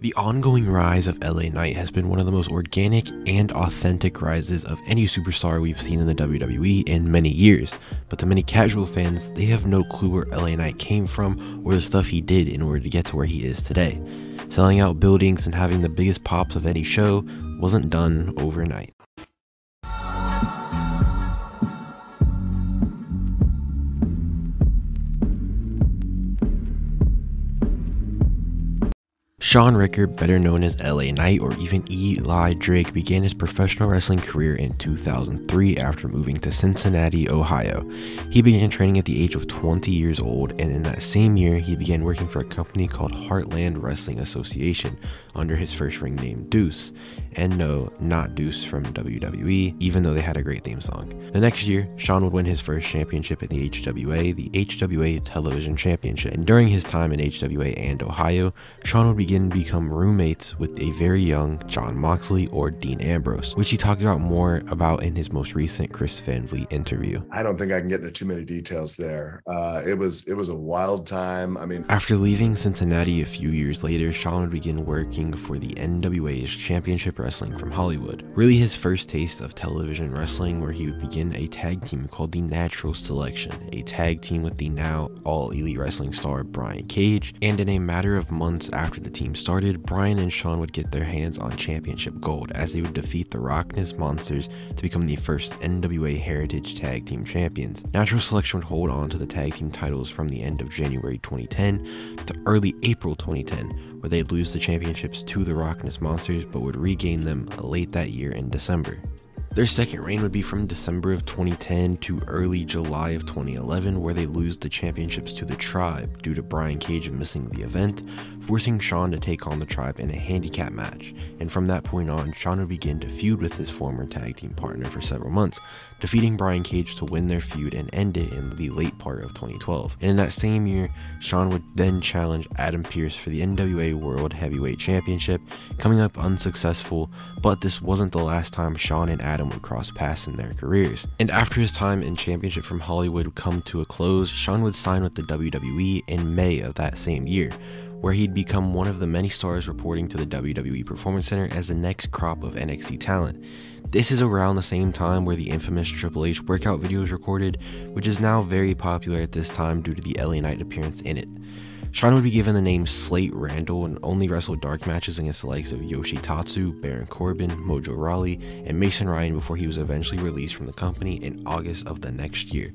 The ongoing rise of LA Knight has been one of the most organic and authentic rises of any superstar we've seen in the WWE in many years, but to many casual fans, they have no clue where LA Knight came from or the stuff he did in order to get to where he is today. Selling out buildings and having the biggest pops of any show wasn't done overnight. Shaun Ricker, better known as LA Knight or even Eli Drake, began his professional wrestling career in 2003 after moving to Cincinnati, Ohio. He began training at the age of 20 years old, and in that same year, he began working for a company called Heartland Wrestling Association under his first ring name Deuce. And no, not Deuce from WWE, even though they had a great theme song. The next year, Shaun would win his first championship in the HWA, the HWA Television Championship. And during his time in HWA and Ohio, Shaun would begin and become roommates with a very young John Moxley or Dean Ambrose, which he talked about more about in his most recent Chris Van Vliet interview. I don't think I can get into too many details there. It was a wild time. After leaving Cincinnati a few years later, Shaun would begin working for the NWA's Championship Wrestling from Hollywood, really his first taste of television wrestling, where he would begin a tag team called the Natural Selection, a tag team with the now all elite wrestling star Brian Cage. And in a matter of months after the team started, Brian and Shaun would get their hands on championship gold as they would defeat the Rockness Monsters to become the first NWA Heritage Tag Team Champions. Natural Selection would hold on to the tag team titles from the end of January 2010 to early April 2010, where they'd lose the championships to the Rockness Monsters but would regain them late that year in December. Their second reign would be from December of 2010 to early July of 2011, where they lose the championships to the Tribe due to Brian Cage missing the event, forcing Shaun to take on the Tribe in a handicap match. And from that point on, Shaun would begin to feud with his former tag team partner for several months, defeating Brian Cage to win their feud and end it in the late part of 2012. And in that same year, Shaun would then challenge Adam Pearce for the NWA World Heavyweight Championship, coming up unsuccessful, but this wasn't the last time Shaun and Adam would cross paths in their careers. And after his time in Championship from Hollywood would come to a close, Shaun would sign with the WWE in May of that same year, where he'd become one of the many stars reporting to the WWE Performance Center as the next crop of NXT talent. This is around the same time where the infamous Triple H workout video is recorded, which is now very popular at this time due to the LA Knight appearance in it. Shaun would be given the name Slate Randall and only wrestled dark matches against the likes of Yoshi Tatsu, Baron Corbin, Mojo Rawley, and Mason Ryan before he was eventually released from the company in August of the next year.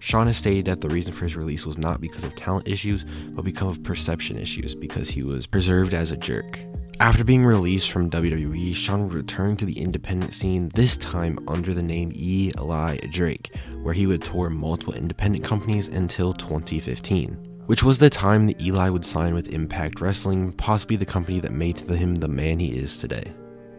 Shaun has stated that the reason for his release was not because of talent issues, but because of perception issues, because he was preserved as a jerk. After being released from WWE, Shaun would return to the independent scene, this time under the name Eli Drake, where he would tour multiple independent companies until 2015. Which was the time that Eli would sign with Impact Wrestling, possibly the company that made him the man he is today.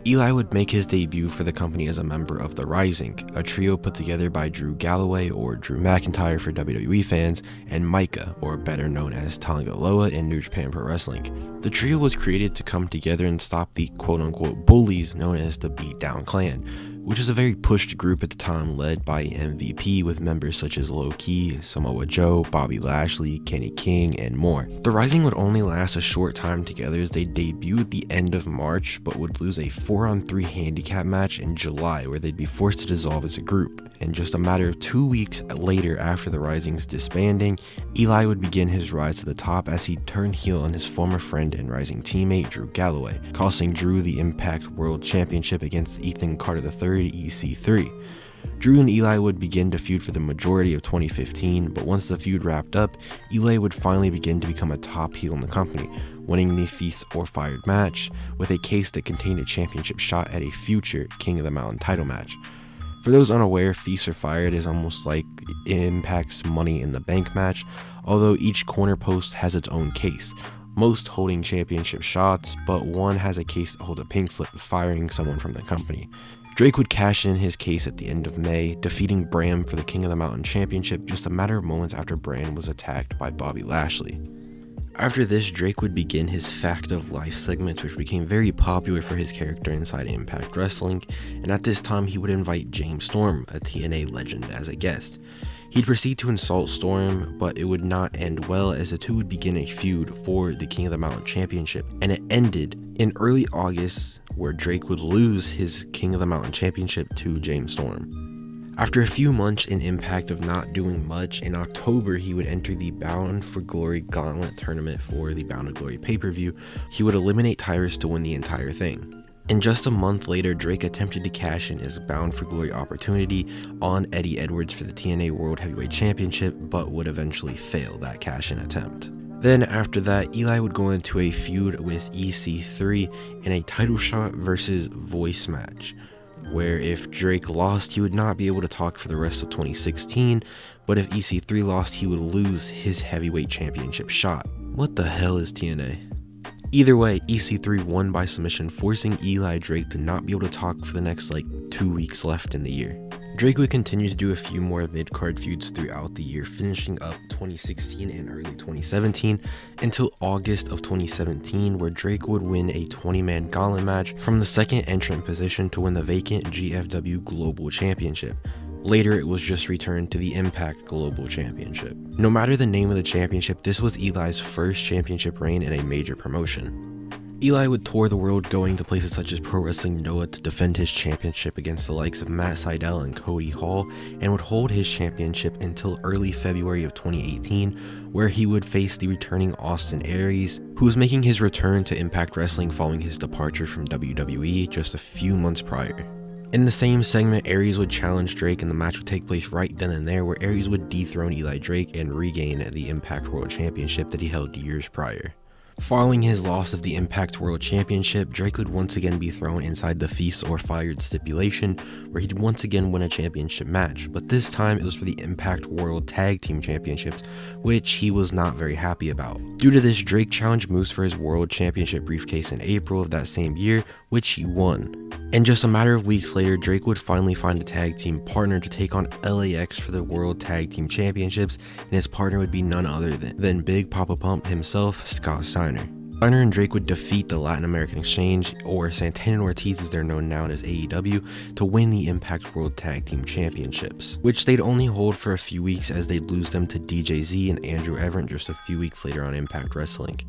Eli would make his debut for the company as a member of The Rising, a trio put together by Drew Galloway, or Drew McIntyre for WWE fans, and Micah, or better known as Tonga Loa in New Japan Pro Wrestling. The trio was created to come together and stop the quote-unquote bullies known as the Beatdown Clan, which is a very pushed group at the time, led by MVP with members such as Low Ki, Samoa Joe, Bobby Lashley, Kenny King, and more. The Rising would only last a short time together as they debuted at the end of March, but would lose a 4-on-3 handicap match in July, where they'd be forced to dissolve as a group. And just a matter of 2 weeks later after the Rising's disbanding, Eli would begin his rise to the top as he turned heel on his former friend and Rising teammate Drew Galloway, costing Drew the Impact World Championship against Ethan Carter III EC3. Drew and Eli would begin to feud for the majority of 2015, but once the feud wrapped up, Eli would finally begin to become a top heel in the company, winning the Feast or Fired match with a case that contained a championship shot at a future King of the Mountain title match. For those unaware, Feast or Fired is almost like Impact's Money in the Bank match, although each corner post has its own case, most holding championship shots, but one has a case that holds a pink slip firing someone from the company. Drake would cash in his case at the end of May, defeating Bram for the King of the Mountain Championship just a matter of moments after Bram was attacked by Bobby Lashley. After this, Drake would begin his Fact of Life segments, which became very popular for his character inside Impact Wrestling, and at this time he would invite James Storm, a TNA legend, as a guest. He'd proceed to insult Storm, but it would not end well as the two would begin a feud for the King of the Mountain Championship, and it ended in early August where Drake would lose his King of the Mountain Championship to James Storm. After a few months in Impact of not doing much, in October he would enter the Bound for Glory Gauntlet tournament for the Bound for Glory pay-per-view. He would eliminate Tyrus to win the entire thing. And just a month later, Drake attempted to cash in his Bound for Glory opportunity on Eddie Edwards for the TNA World Heavyweight Championship, but would eventually fail that cash-in attempt. Then after that, Eli would go into a feud with EC3 in a title shot versus voice match, where if Drake lost, he would not be able to talk for the rest of 2016, but if EC3 lost, he would lose his heavyweight championship shot. What the hell is TNA? Either way, EC3 won by submission, forcing Eli Drake to not be able to talk for the next 2 weeks left in the year. Drake would continue to do a few more mid-card feuds throughout the year, finishing up 2016 and early 2017 until August of 2017, where Drake would win a 20-man gauntlet match from the second entrant position to win the vacant GFW Global Championship. Later, it was just returned to the Impact Global Championship. No matter the name of the championship, this was Eli's first championship reign in a major promotion. Eli would tour the world, going to places such as Pro Wrestling Noah to defend his championship against the likes of Matt Sydal and Cody Hall, and would hold his championship until early February of 2018, where he would face the returning Austin Aries, who was making his return to Impact Wrestling following his departure from WWE just a few months prior. In the same segment, Aries would challenge Drake and the match would take place right then and there, where Aries would dethrone Eli Drake and regain the Impact World Championship that he held years prior. Following his loss of the Impact World Championship, Drake would once again be thrown inside the Feast or Fired stipulation, where he'd once again win a championship match, but this time it was for the Impact World Tag Team Championships, which he was not very happy about. Due to this, Drake challenged Moose for his World Championship briefcase in April of that same year, which he won. And just a matter of weeks later, Drake would finally find a tag team partner to take on LAX for the World Tag Team Championships, and his partner would be none other than Big Papa Pump himself, Scott Steiner. Steiner and Drake would defeat the Latin American Exchange, or Santana and Ortiz as they're known now as AEW, to win the Impact World Tag Team Championships, which they'd only hold for a few weeks as they'd lose them to DJZ and Andrew Everett just a few weeks later on Impact Wrestling.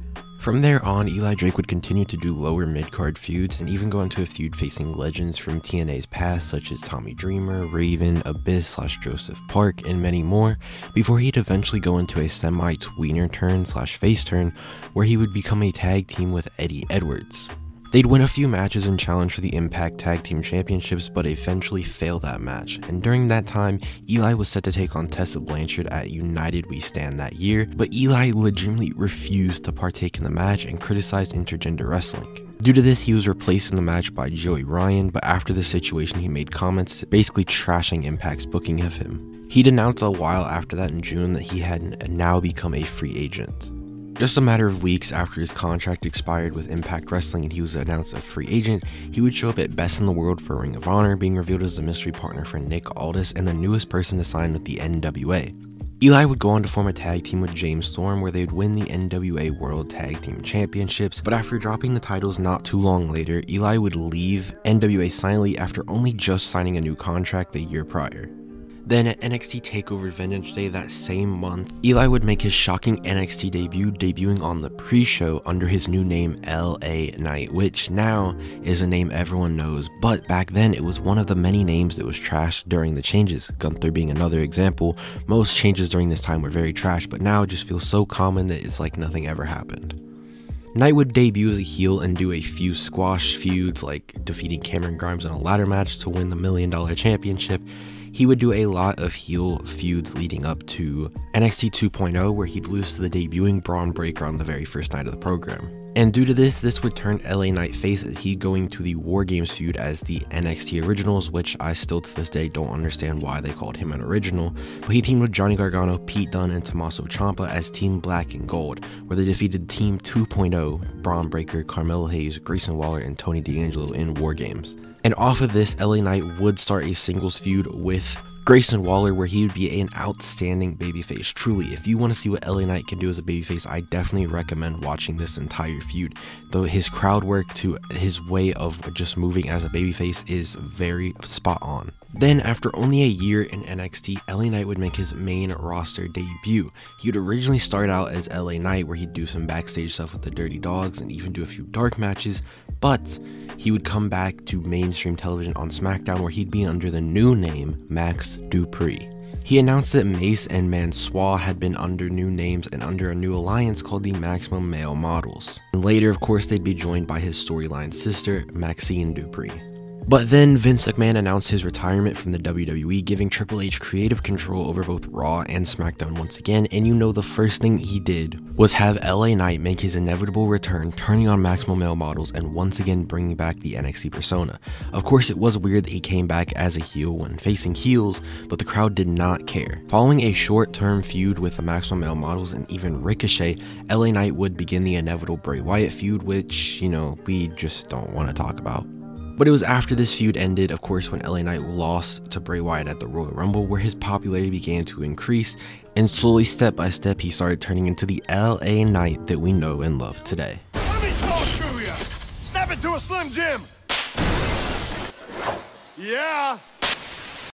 From there on, Eli Drake would continue to do lower mid-card feuds and even go into a feud facing legends from TNA's past such as Tommy Dreamer, Raven, Abyss/Joseph Park, and many more, before he'd eventually go into a semi-tweener turn/face turn where he would become a tag team with Eddie Edwards. They'd win a few matches and challenge for the Impact Tag Team Championships, but eventually fail that match, and during that time, Eli was set to take on Tessa Blanchard at United We Stand that year, but Eli legitimately refused to partake in the match and criticized intergender wrestling. Due to this, he was replaced in the match by Joey Ryan, but after this situation he made comments basically trashing Impact's booking of him. He'd announced a while after that in June that he had now become a free agent. Just a matter of weeks after his contract expired with Impact Wrestling and he was announced a free agent, he would show up at Best in the World for Ring of Honor, being revealed as the mystery partner for Nick Aldis and the newest person to sign with the NWA. Eli would go on to form a tag team with James Storm where they'd win the NWA World Tag Team Championships, but after dropping the titles not too long later, Eli would leave NWA silently after only just signing a new contract the year prior. Then at NXT TakeOver Vengeance Day that same month, Eli would make his shocking NXT debut, debuting on the pre-show under his new name LA Knight, which now is a name everyone knows, but back then it was one of the many names that was trashed during the changes, Gunther being another example. Most changes during this time were very trash, but now it just feels so common that it's like nothing ever happened. Knight would debut as a heel and do a few squash feuds like defeating Cameron Grimes in a ladder match to win the $1 million championship. He would do a lot of heel feuds leading up to NXT 2.0 where he'd lose to the debuting Braun Breaker on the very first night of the program. And due to this would turn LA Knight face as he going to the War Games feud as the NXT Originals, which I still to this day don't understand why they called him an original, but he teamed with Johnny Gargano, Pete Dunne, and Tommaso Ciampa as Team Black and Gold, where they defeated Team 2.0, Braun Breaker, Carmelo Hayes, Grayson Waller, and Tony D'Angelo in War Games. And off of this, LA Knight would start a singles feud with Grayson Waller, where he would be an outstanding babyface. Truly, if you want to see what LA Knight can do as a babyface, I definitely recommend watching this entire feud. Though his crowd work to his way of just moving as a babyface is very spot on. Then, after only a year in NXT, LA Knight would make his main roster debut. He would originally start out as LA Knight, where he'd do some backstage stuff with the Dirty Dogs and even do a few dark matches, but he would come back to mainstream television on SmackDown, where he'd be under the new name Max Dupree. He announced that Mace and Mansoor had been under new names and under a new alliance called the Maximum Male Models. And later, of course, they'd be joined by his storyline sister, Maxine Dupree. But then Vince McMahon announced his retirement from the WWE, giving Triple H creative control over both Raw and SmackDown once again, and you know the first thing he did was have LA Knight make his inevitable return, turning on Maximum Male Models and once again bringing back the NXT persona. Of course, it was weird that he came back as a heel when facing heels, but the crowd did not care. Following a short-term feud with the Maximum Male Models and even Ricochet, LA Knight would begin the inevitable Bray Wyatt feud, which, you know, we just don't want to talk about. But it was after this feud ended, of course, when LA Knight lost to Bray Wyatt at the Royal Rumble, where his popularity began to increase, and slowly, step by step, he started turning into the LA Knight that we know and love today. Let me talk to you! Snap it to a Slim Jim! Yeah!